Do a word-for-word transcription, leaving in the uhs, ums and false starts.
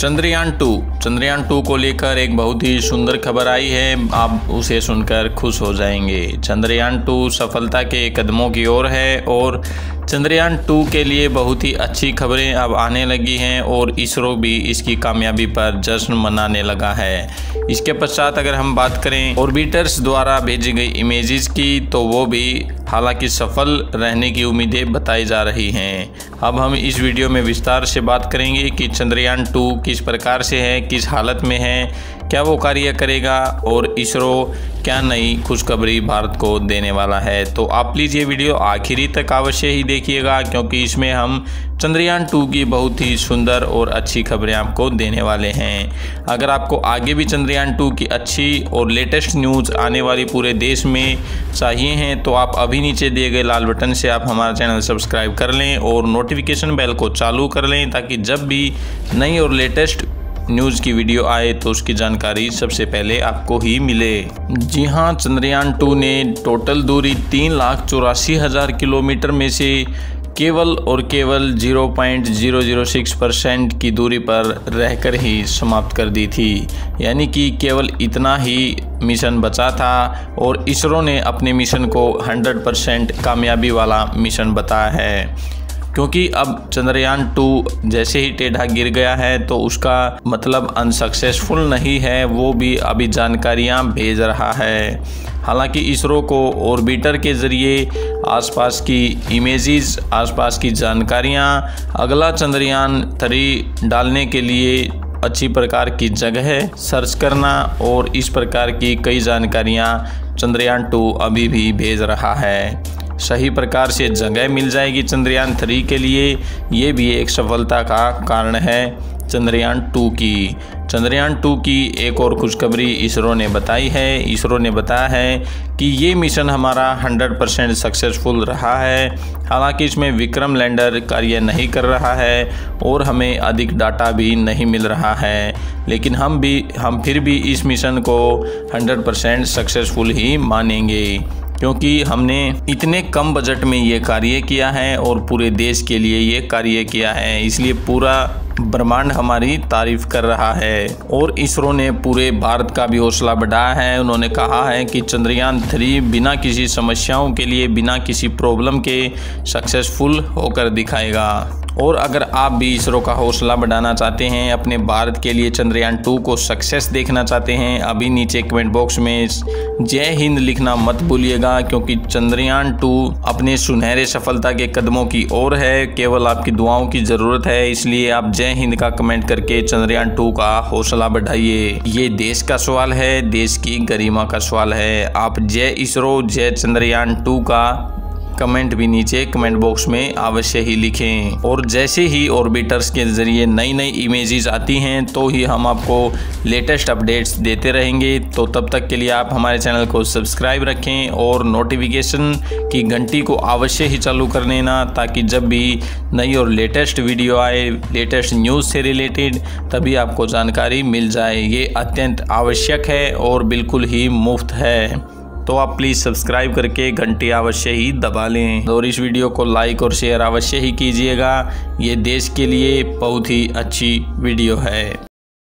Chandrayaan to Chandrayaan to को लेकर एक बहुत ही सुंदर खबर आई है, आप उसे सुनकर खुश हो जाएंगे। चंद्रयान टू सफलता के कदमों की ओर है और चंद्रयान टू के लिए बहुत ही अच्छी खबरें अब आने लगी हैं और इसरो भी इसकी कामयाबी पर जश्न मनाने लगा है। इसके पश्चात अगर हम बात करें ऑर्बिटर्स द्वारा भेजी गई इमेजेस की, तो वो भी हालांकि सफल रहने की उम्मीदें बताई जा रही हैं। अब हम इस वीडियो में विस्तार से बात करेंगे कि चंद्रयान टू किस प्रकार से है, किस हालत में है, क्या वो कार्य करेगा और इसरो क्या नई खुशखबरी भारत को देने वाला है। तो आप प्लीज़ ये वीडियो आखिरी तक अवश्य ही देखिएगा क्योंकि इसमें हम चंद्रयान टू की बहुत ही सुंदर और अच्छी खबरें आपको देने वाले हैं। अगर आपको आगे भी चंद्रयान टू की अच्छी और लेटेस्ट न्यूज़ आने वाली पूरे देश में चाहिए हैं तो आप अभी नीचे दिए गए लाल बटन से आप हमारा चैनल सब्सक्राइब कर लें और नोटिफिकेशन बेल को चालू कर लें ताकि जब भी नई और लेटेस्ट न्यूज़ की वीडियो आए तो उसकी जानकारी सबसे पहले आपको ही मिले। जी हाँ, चंद्रयान टू ने टोटल दूरी तीन लाख चौरासी हज़ार किलोमीटर में से केवल और केवल zero point zero zero six percent की दूरी पर रहकर ही समाप्त कर दी थी, यानी कि केवल इतना ही मिशन बचा था और इसरो ने अपने मिशन को सौ परसेंट कामयाबी वाला मिशन बताया है। क्योंकि अब चंद्रयान टू जैसे ही टेढ़ा गिर गया है तो उसका मतलब अनसक्सेसफुल नहीं है, वो भी अभी जानकारियां भेज रहा है। हालांकि इसरो को ऑर्बिटर के ज़रिए आसपास की इमेजेस, आसपास की जानकारियां अगला चंद्रयान थ्री डालने के लिए अच्छी प्रकार की जगह सर्च करना और इस प्रकार की कई जानकारियां चंद्रयान टू अभी भी भेज रहा है। सही प्रकार से जगह मिल जाएगी चंद्रयान थ्री के लिए, ये भी एक सफलता का कारण है चंद्रयान टू की। चंद्रयान टू की एक और खुशखबरी इसरो ने बताई है। इसरो ने बताया है कि ये मिशन हमारा सौ परसेंट सक्सेसफुल रहा है, हालांकि इसमें विक्रम लैंडर कार्य नहीं कर रहा है और हमें अधिक डाटा भी नहीं मिल रहा है, लेकिन हम भी हम फिर भी इस मिशन को सौ परसेंट सक्सेसफुल ही मानेंगे क्योंकि हमने इतने कम बजट में ये कार्य किया है और पूरे देश के लिए ये कार्य किया है, इसलिए पूरा ब्रह्मांड हमारी तारीफ़ कर रहा है। और इसरो ने पूरे भारत का भी हौसला बढ़ाया है। उन्होंने कहा है कि चंद्रयान थ्री बिना किसी समस्याओं के लिए, बिना किसी प्रॉब्लम के सक्सेसफुल होकर दिखाएगा। और अगर आप भी इसरो का हौसला बढ़ाना चाहते हैं, अपने भारत के लिए चंद्रयान टू को सक्सेस देखना चाहते हैं, अभी नीचे कमेंट बॉक्स में जय हिंद लिखना मत भूलिएगा क्योंकि चंद्रयान टू अपने सुनहरे सफलता के कदमों की ओर है। केवल आपकी दुआओं की ज़रूरत है, इसलिए आप जय हिंद का कमेंट करके चंद्रयान टू का हौसला बढ़ाइए। ये देश का सवाल है, देश की गरिमा का सवाल है। आप जय इसरो, जय चंद्रयान टू का कमेंट भी नीचे कमेंट बॉक्स में अवश्य ही लिखें। और जैसे ही ऑर्बिटर्स के ज़रिए नई नई इमेजेस आती हैं तो ही हम आपको लेटेस्ट अपडेट्स देते रहेंगे। तो तब तक के लिए आप हमारे चैनल को सब्सक्राइब रखें और नोटिफिकेशन की घंटी को अवश्य ही चालू कर लेना ताकि जब भी नई और लेटेस्ट वीडियो आए, लेटेस्ट न्यूज़ से रिलेटेड, तभी आपको जानकारी मिल जाए। ये अत्यंत आवश्यक है और बिल्कुल ही मुफ्त है, तो आप प्लीज़ सब्सक्राइब करके घंटी अवश्य ही दबा लें और इस वीडियो को लाइक और शेयर अवश्य ही कीजिएगा। ये देश के लिए बहुत ही अच्छी वीडियो है।